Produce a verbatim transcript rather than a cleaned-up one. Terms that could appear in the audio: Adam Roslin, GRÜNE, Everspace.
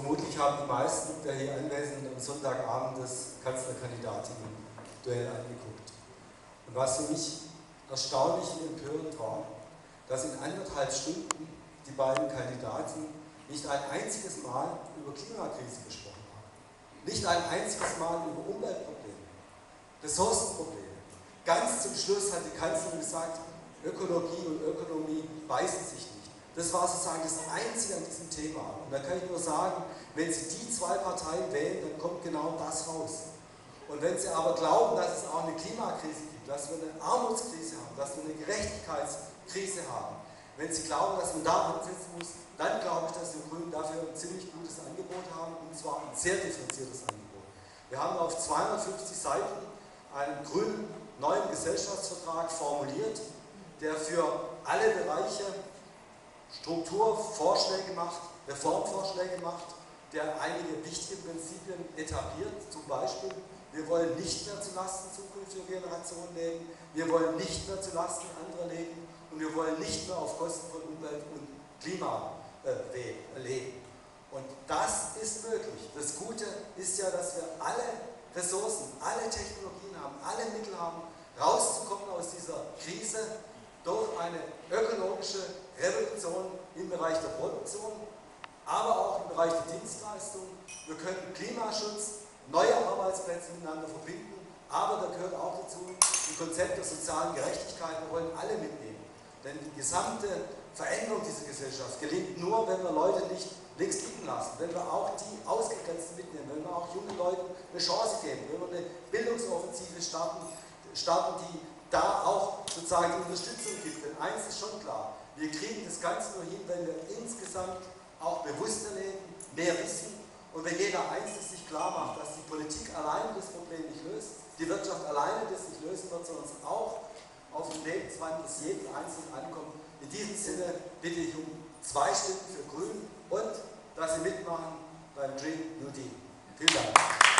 Vermutlich haben die meisten der hier Anwesenden am Sonntagabend das Kanzlerkandidatinnen-Duell angeguckt. Und was für mich erstaunlich und empörend war, dass in anderthalb Stunden die beiden Kandidaten nicht ein einziges Mal über Klimakrise gesprochen haben. Nicht ein einziges Mal über Umweltprobleme, Ressourcenprobleme. Ganz zum Schluss hat die Kanzlerin gesagt, Ökologie und Ökonomie beißen sich nicht. Das war sozusagen das Einzige an diesem Thema. Und da kann ich nur sagen, wenn Sie die zwei Parteien wählen, dann kommt genau das raus. Und wenn Sie aber glauben, dass es auch eine Klimakrise gibt, dass wir eine Armutskrise haben, dass wir eine Gerechtigkeitskrise haben, wenn Sie glauben, dass man da ansetzen muss, dann glaube ich, dass die Grünen dafür ein ziemlich gutes Angebot haben, und zwar ein sehr differenziertes Angebot. Wir haben auf zweihundertfünfzig Seiten einen grünen neuen Gesellschaftsvertrag formuliert, der für alle Bereiche Strukturvorschläge macht, Reformvorschläge macht, der einige wichtige Prinzipien etabliert, zum Beispiel, wir wollen nicht mehr zu Lasten zukünftiger Generationen leben, wir wollen nicht mehr zu Lasten anderer leben und wir wollen nicht mehr auf Kosten von Umwelt und Klima äh, leben. Und das ist möglich. Das Gute ist ja, dass wir alle Ressourcen, alle Technologien haben, alle Mittel haben, rauszukommen aus dieser Krise durch eine ökologische Revolution im Bereich der Produktion, aber auch im Bereich der Dienstleistungen. Wir können Klimaschutz, neue Arbeitsplätze miteinander verbinden, aber da gehört auch dazu, die Konzepte der sozialen Gerechtigkeit, wir wollen alle mitnehmen. Denn die gesamte Veränderung dieser Gesellschaft gelingt nur, wenn wir Leute nicht links liegen lassen, wenn wir auch die Ausgegrenzten mitnehmen, wenn wir auch jungen Leuten eine Chance geben, wenn wir eine Bildungsoffensive starten, starten die da auch sozusagen Unterstützung gibt. Denn eins ist schon klar, wir kriegen das Ganze nur hin, wenn wir insgesamt auch bewusster leben, mehr wissen und wenn jeder Einzelne sich klar macht, dass die Politik alleine das Problem nicht löst, die Wirtschaft alleine das nicht lösen wird, sondern es auch auf den Lebenswandel des jeden Einzelnen ankommt. In diesem Sinne bitte ich um zwei Stimmen für Grün und dass Sie mitmachen beim Green New Deal. Vielen Dank.